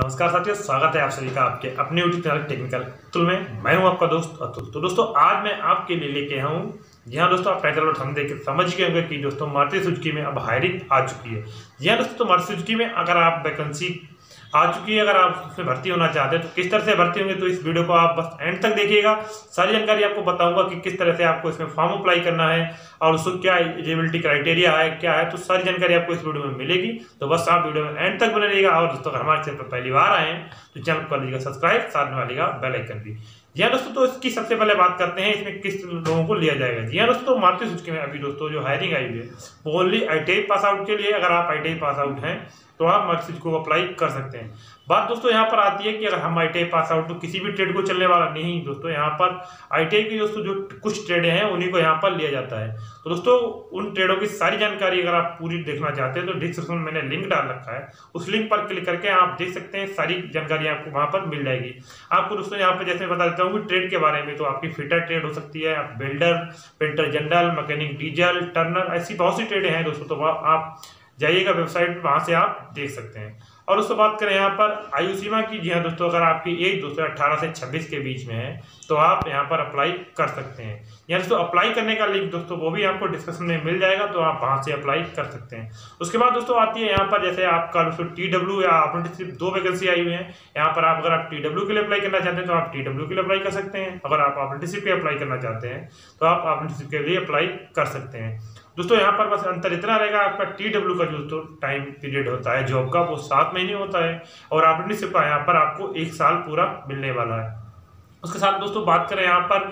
नमस्कार साथियों, स्वागत है आप सभी का आपके अपने यूट्यूब चैनल टेक्निकल अतुल में। मैं हूं आपका दोस्त अतुल। तो दोस्तों आज मैं आपके लिए लेके आऊं, जी हाँ दोस्तों, आप टाइटल और हम देख समझ गए होंगे कि दोस्तों मारुति सुजुकी में अब हायरिंग आ चुकी है। जी हाँ दोस्तों, तो मारुति सुजुकी में अगर आप वैकेंसी आ चुकी है, अगर आप उसमें भर्ती होना चाहते हैं तो किस तरह से भर्ती होंगे तो इस वीडियो को आप बस एंड तक देखिएगा। सारी जानकारी आपको बताऊंगा कि किस तरह से आपको इसमें फॉर्म अप्लाई करना है और उसको क्या एलिजिबिलिटी क्राइटेरिया है, क्या है, तो सारी जानकारी आपको इस वीडियो में मिलेगी। तो बस आप वीडियो में एंड तक बने रहिएगा। और दोस्तों अगर हमारे चैनल पर पहली बार आए हैं तो चैनल को कर लीजिएगा सब्सक्राइब, साथ में वालेगा बेल आइकन भी। जी हाँ दोस्तों, तो इसकी सबसे पहले बात करते हैं इसमें किस लोगों को लिया जाएगा। जी हाँ दोस्तों, तो मारुति सुजुकी में अभी दोस्तों जो हायरिंग आई हुई है वो ओनली ITI पास आउट के लिए। अगर आप ITI पास आउट हैं तो आप मारुति सुजुकी को अप्लाई कर सकते हैं। बात दोस्तों यहाँ पर आती है कि अगर हम ITI पास आउट तो किसी भी ट्रेड को चलने वाला नहीं दोस्तों। यहाँ पर ITI की दोस्तों जो कुछ ट्रेडें हैं उन्हीं को यहाँ पर लिया जाता है। तो दोस्तों उन ट्रेडों की सारी जानकारी अगर आप पूरी देखना चाहते हैं तो डिस्क्रिप्शन में मैंने लिंक डाल रखा है, उस लिंक पर क्लिक करके आप देख सकते हैं, सारी जानकारी आपको वहाँ पर मिल जाएगी। आपको दोस्तों यहाँ पर जैसे बता देता हूँ कि ट्रेड के बारे में, तो आपकी फिटर ट्रेड हो सकती है, आप builder, painter general, mechanic, diesel, turner, ऐसी बहुत सी ट्रेडें हैं दोस्तों। तो आप जाइएगा वेबसाइट, वहाँ से आप देख सकते हैं। और उससे बात करें यहाँ पर आयु सीमा की, जी हाँ दोस्तों, अगर आपकी एज दोस्तों 18 से 26 के बीच में है तो आप यहाँ पर अप्लाई कर सकते हैं। यहाँ दोस्तों अप्लाई करने का लिंक दोस्तों वो भी आपको डिस्क्रिप्शन में मिल जाएगा, तो आप वहाँ से अप्लाई कर सकते हैं। उसके बाद दोस्तों आती है यहाँ पर जैसे आपका दोस्तों TW या अप्रेंटिसशिप दो वैकेंसी आई हुई है। यहाँ पर आप अगर आप TW के लिए अप्लाई करना चाहते हैं तो आप TW के लिए अप्लाई कर सकते हैं। अगर आप अप्रेंटिसशिप के अप्लाई करना चाहते हैं तो आप अप्रेंटिसशिप के लिए अप्लाई कर सकते हैं। दोस्तों यहाँ पर बस अंतर इतना रहेगा, आपका TW का जो तो टाइम पीरियड होता है जॉब का वो 7 महीने होता है और अप्रेंटिसशिप का यहाँ पर आपको 1 साल पूरा मिलने वाला है। उसके साथ दोस्तों बात करें यहाँ पर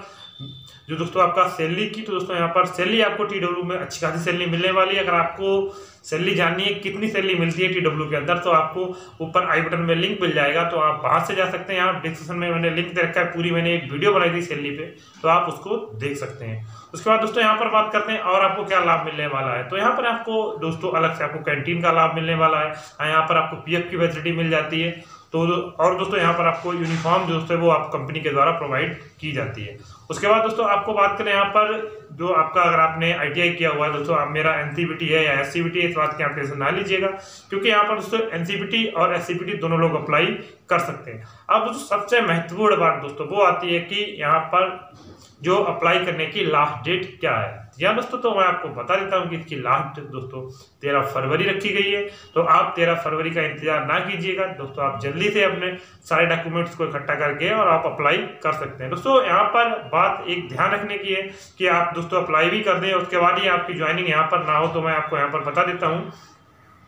जो दोस्तों आपका सैलरी की, तो दोस्तों यहाँ पर सैलरी आपको TW में अच्छी खासी सैलरी मिलने वाली है। अगर आपको सैलरी जाननी है कितनी सैलरी मिलती है TW के अंदर, तो आपको ऊपर आई बटन में लिंक मिल जाएगा, तो आप वहाँ से जा सकते हैं। यहाँ डिस्क्रिप्शन में मैंने लिंक दे रखा है, पूरी मैंने एक वीडियो बनाई थी सैलरी पे, तो आप उसको देख सकते हैं। उसके बाद दोस्तों यहाँ पर बात करते हैं और आपको क्या लाभ मिलने वाला है। तो यहाँ पर आपको दोस्तों अलग से आपको कैंटीन का लाभ मिलने वाला है, यहाँ पर आपको PF की फैसिलिटी मिल जाती है। तो और दोस्तों यहाँ पर आपको यूनिफॉर्म जो है वो आप कंपनी के द्वारा प्रोवाइड की जाती है। उसके बाद दोस्तों आपको बात करें यहाँ पर जो आपका अगर आपने ITI किया हुआ है दोस्तों, आप मेरा NCBT है या SCBT है, इस बात की आप टेंशन ना लीजिएगा, क्योंकि यहाँ पर दोस्तों NCBT और SCBT दोनों लोग अप्लाई कर सकते हैं। अब दोस्तों सबसे महत्वपूर्ण बात दोस्तों वो आती है कि यहाँ पर जो अप्लाई करने की लास्ट डेट क्या है। या दोस्तों तो मैं आपको बता देता हूँ कि इसकी लास्ट दोस्तों 13 फरवरी रखी गई है। तो आप 13 फरवरी का इंतजार ना कीजिएगा दोस्तों, आप जल्दी से अपने सारे डॉक्यूमेंट्स को इकट्ठा करके और आप अप्लाई कर सकते हैं। दोस्तों यहाँ पर बात एक ध्यान रखने की है कि आप दोस्तों अप्लाई भी कर दें, उसके बाद ही आपकी ज्वाइनिंग यहाँ पर ना हो। तो मैं आपको यहाँ पर बता देता हूँ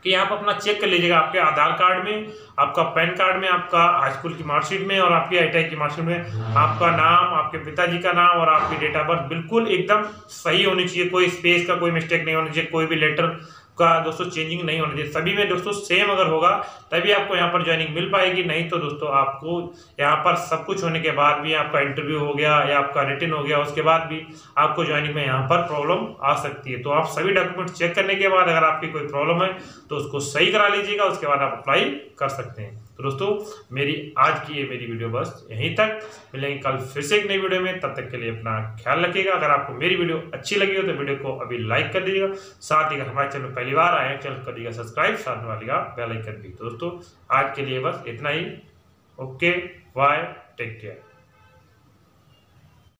कि आप अपना चेक कर लीजिएगा, आपके आधार कार्ड में, आपका पैन कार्ड में, आपका हाईस्कूल की मार्कशीट में और आपकी ITI की मार्कशीट में आपका नाम, आपके पिताजी का नाम और आपकी डेट ऑफ बर्थ बिल्कुल एकदम सही होनी चाहिए। कोई स्पेस का कोई मिस्टेक नहीं होनी चाहिए, कोई भी लेटर का दोस्तों चेंजिंग नहीं होना चाहिए, सभी में दोस्तों सेम अगर होगा तभी आपको यहाँ पर ज्वाइनिंग मिल पाएगी। नहीं तो दोस्तों आपको यहाँ पर सब कुछ होने के बाद भी आपका इंटरव्यू हो गया या आपका रिटन हो गया, उसके बाद भी आपको ज्वाइनिंग में यहाँ पर प्रॉब्लम आ सकती है। तो आप सभी डॉक्यूमेंट चेक करने के बाद अगर आपकी कोई प्रॉब्लम है तो उसको सही करा लीजिएगा, उसके बाद आप अप्लाई कर सकते हैं। तो दोस्तों मेरी आज की ये मेरी वीडियो बस यहीं तक। मिलेंगे कल फिर से एक नई वीडियो में, तब तक के लिए अपना ख्याल रखिएगा। अगर आपको मेरी वीडियो अच्छी लगी हो तो वीडियो को अभी लाइक कर दीजिएगा, साथ ही अगर हमारे चैनल पहली बार आए हैं चैनल कर दीजिएगा सब्सक्राइब, साथ में वालेगा बेल आइकन भी। तो दोस्तों आज के लिए बस इतना ही। Okay, bye, take care.